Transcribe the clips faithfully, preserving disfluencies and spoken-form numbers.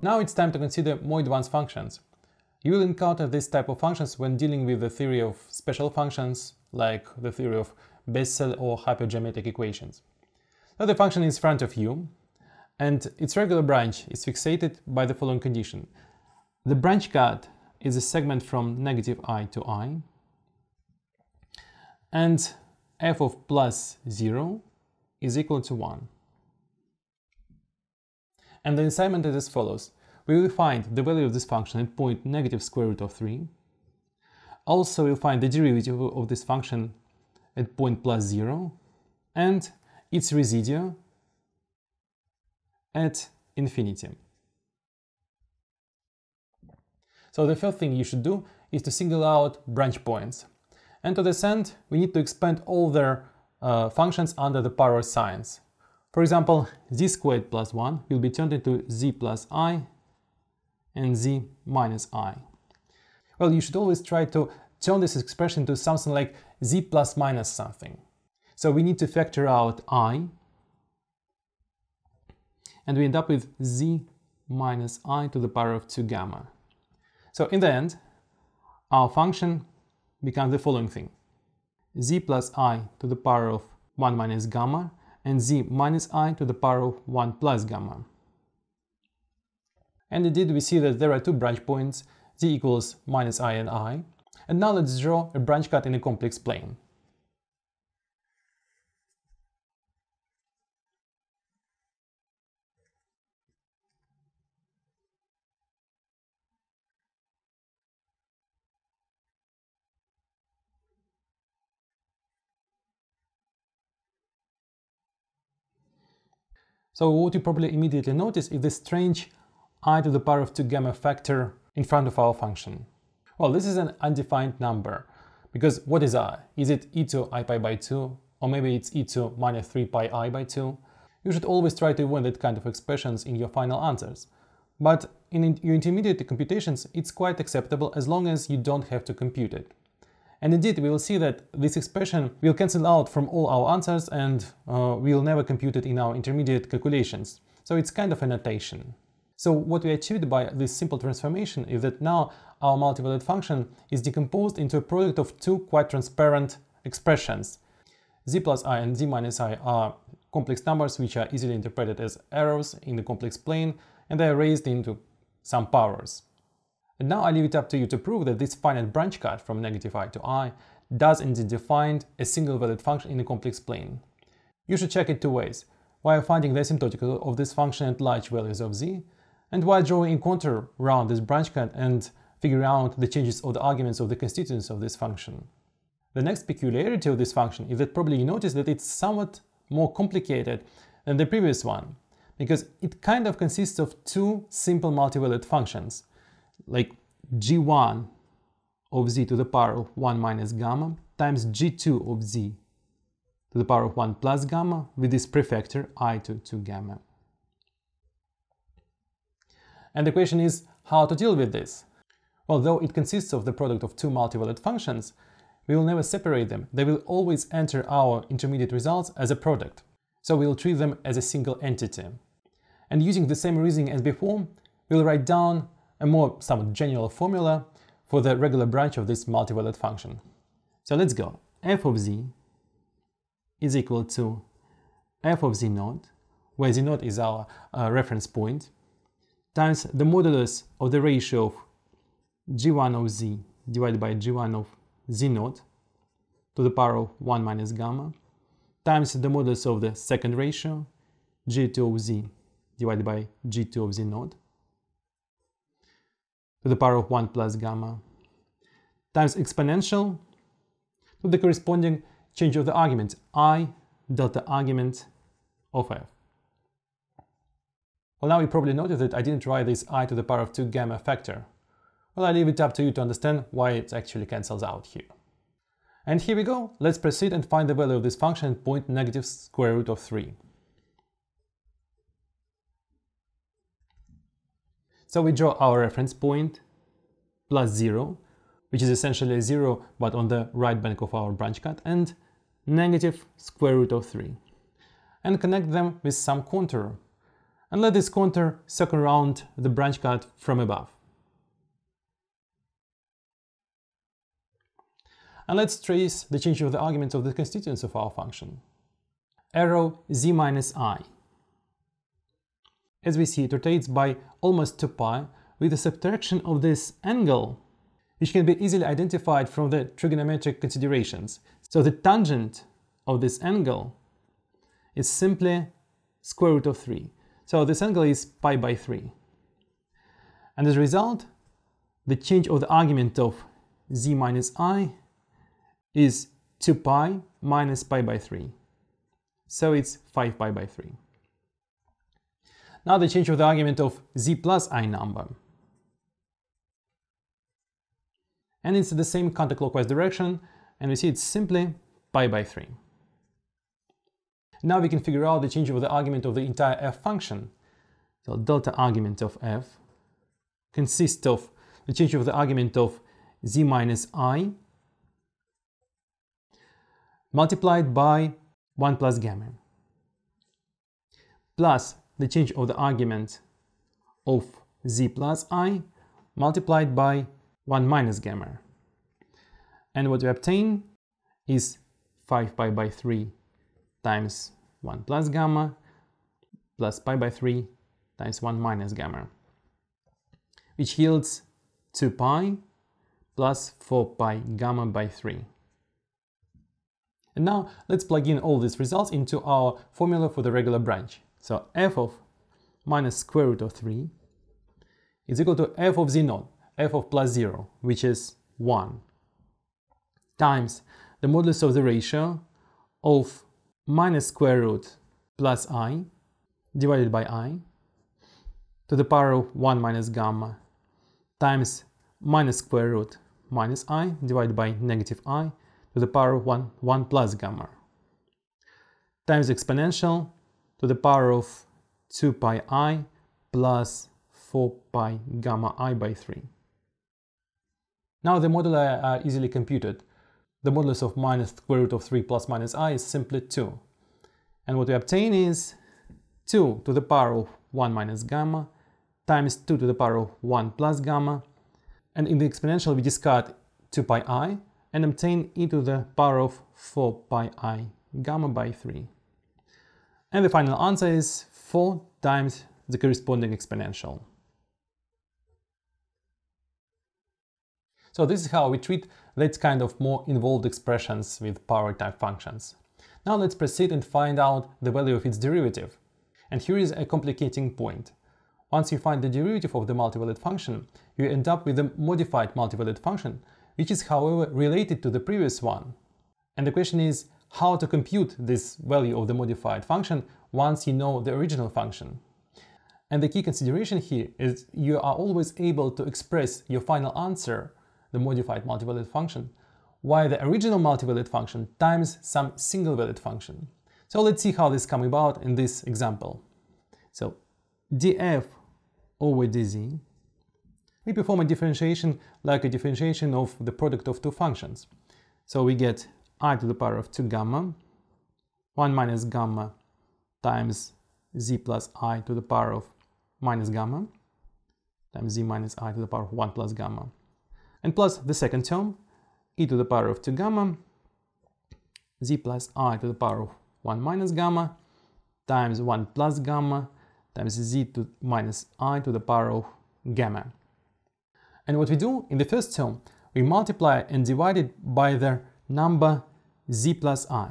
Now it's time to consider more advanced functions. You will encounter this type of functions when dealing with the theory of special functions, like the theory of Bessel or hypergeometric equations. Now the function is in front of you, and its regular branch is fixated by the following condition. The branch cut is a segment from negative I to I, and f of plus zero is equal to one. And the assignment is as follows. We will find the value of this function at point negative square root of three. Also, we'll find the derivative of this function at point plus zero and its residue at infinity. So the first thing you should do is to single out branch points. And to this end, we need to expand all their uh, functions under the power signs. For example, z squared plus one will be turned into z plus I and z minus I. Well, you should always try to turn this expression to something like z plus minus something. So we need to factor out I, and we end up with z minus I to the power of two gamma. So in the end, our function becomes the following thing. Z plus I to the power of one minus gamma and z minus I to the power of one plus gamma. And indeed, we see that there are two branch points, z equals minus I and I. And now let's draw a branch cut in a complex plane. So what you probably immediately notice is the strange I to the power of two gamma factor in front of our function. Well, this is an undefined number, because what is I? Is it e to I pi by two, or maybe it's e to minus three pi I by two? You should always try to avoid that kind of expressions in your final answers. But in your intermediate computations, it's quite acceptable as long as you don't have to compute it. And indeed, we will see that this expression will cancel out from all our answers and uh, we'll never compute it in our intermediate calculations. So it's kind of a notation. So what we achieved by this simple transformation is that now our multivalued function is decomposed into a product of two quite transparent expressions. Z plus I and z minus I are complex numbers which are easily interpreted as arrows in the complex plane, and they are raised into some powers. And now I leave it up to you to prove that this finite branch cut from negative I to I does indeed define a single valued function in a complex plane. You should check it two ways, while finding the asymptotical of this function at large values of z, and while drawing a contour around this branch cut and figuring out the changes or the arguments of the constituents of this function. The next peculiarity of this function is that probably you notice that it's somewhat more complicated than the previous one, because it kind of consists of two simple multivalued functions, like g one of z to the power of one minus gamma times g two of z to the power of one plus gamma with this prefactor I to two gamma. And the question is how to deal with this. Well, though it consists of the product of two multivalued functions, we will never separate them. They will always enter our intermediate results as a product. So we will treat them as a single entity. And using the same reasoning as before, we'll write down a more somewhat general formula for the regular branch of this multivalued function. So let's go. F of z is equal to f of z naught, where z naught is our uh, reference point, times the modulus of the ratio of g one of z divided by g one of z naught to the power of one minus gamma, times the modulus of the second ratio g two of z divided by g two of z naught to the power of one plus gamma, times exponential to the corresponding change of the argument I delta argument of f. Well, now you probably noticed that I didn't write this I to the power of two gamma factor. Well, I leave it up to you to understand why it actually cancels out here. And here we go. Let's proceed and find the value of this function at point negative square root of three. So we draw our reference point plus zero, which is essentially a zero but on the right bank of our branch cut, and negative square root of three, and connect them with some contour. and let this contour suck around the branch cut from above. And let's trace the change of the arguments of the constituents of our function. Arrow z minus I. As we see, it rotates by almost two pi with the subtraction of this angle, which can be easily identified from the trigonometric considerations. So the tangent of this angle is simply square root of three. So this angle is pi by three. And as a result, the change of the argument of z minus I is two pi minus pi by three. So it's five pi by three. Now the change of the argument of z plus I number. And it's the same counterclockwise direction, and we see it's simply pi by three. Now we can figure out the change of the argument of the entire f function. So delta argument of f consists of the change of the argument of z minus I multiplied by one plus gamma, plus the change of the argument of z plus I multiplied by one minus gamma. And what we obtain is five pi by three times one plus gamma plus pi by three times one minus gamma, which yields two pi plus four pi gamma by three. And now let's plug in all these results into our formula for the regular branch. So f of minus square root of three is equal to f of z naught, f of plus zero, which is one, times the modulus of the ratio of minus square root plus I divided by I to the power of one minus gamma times minus square root minus I divided by negative I to the power of one, one plus gamma, times exponential to the power of two pi I plus four pi gamma I by three. Now the moduli are easily computed. The modulus of minus square root of three plus minus I is simply two. And what we obtain is two to the power of one minus gamma times two to the power of one plus gamma. And in the exponential we discard two pi I and obtain e to the power of four pi I gamma by three. And the final answer is four times the corresponding exponential. So this is how we treat that kind of more involved expressions with power type functions. Now let's proceed and find out the value of its derivative. And here is a complicating point. Once you find the derivative of the multivalued function, you end up with a modified multivalued function, which is however related to the previous one. And the question is how to compute this value of the modified function once you know the original function. And the key consideration here is you are always able to express your final answer, the modified multivalued function, via the original multivalued function times some single valued function. So let's see how this comes about in this example. So df over dz, we perform a differentiation like a differentiation of the product of two functions. So we get I to the power of two gamma, one minus gamma times z plus I to the power of minus gamma times z minus I to the power of one plus gamma, and plus the second term, e to the power of two gamma, z plus I to the power of one minus gamma times one plus gamma times z to minus I to the power of gamma. And what we do in the first term, we multiply and divide it by the number z plus I.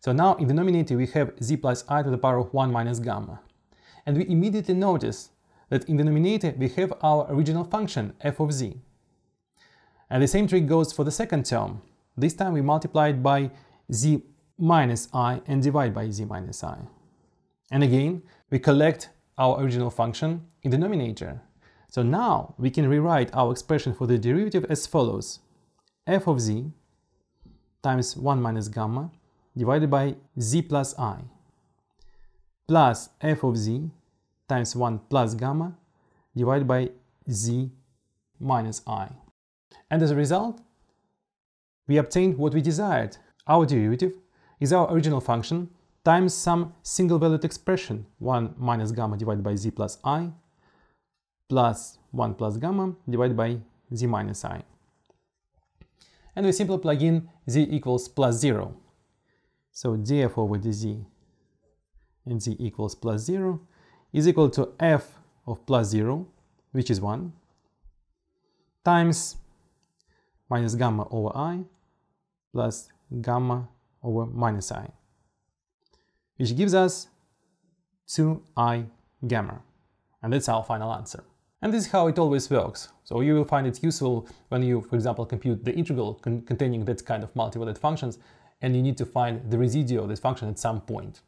So now in the denominator we have z plus I to the power of one minus gamma. And we immediately notice that in the denominator we have our original function f of z. And the same trick goes for the second term. This time we multiply it by z minus I and divide by z minus I. And again we collect our original function in the denominator. So now we can rewrite our expression for the derivative as follows: f of z times one minus gamma divided by z plus I plus f of z times one plus gamma divided by z minus I. And as a result, we obtained what we desired. Our derivative is our original function times some single-valued expression, one minus gamma divided by z plus I, plus one plus gamma divided by z minus I. And we simply plug in z equals plus zero. So df over dz and z equals plus zero is equal to f of plus zero, which is one, times minus gamma over I plus gamma over minus I, which gives us two i gamma. And that's our final answer. And this is how it always works. So you will find it useful when you, for example, compute the integral con containing that kind of multivalued functions, and you need to find the residue of this function at some point.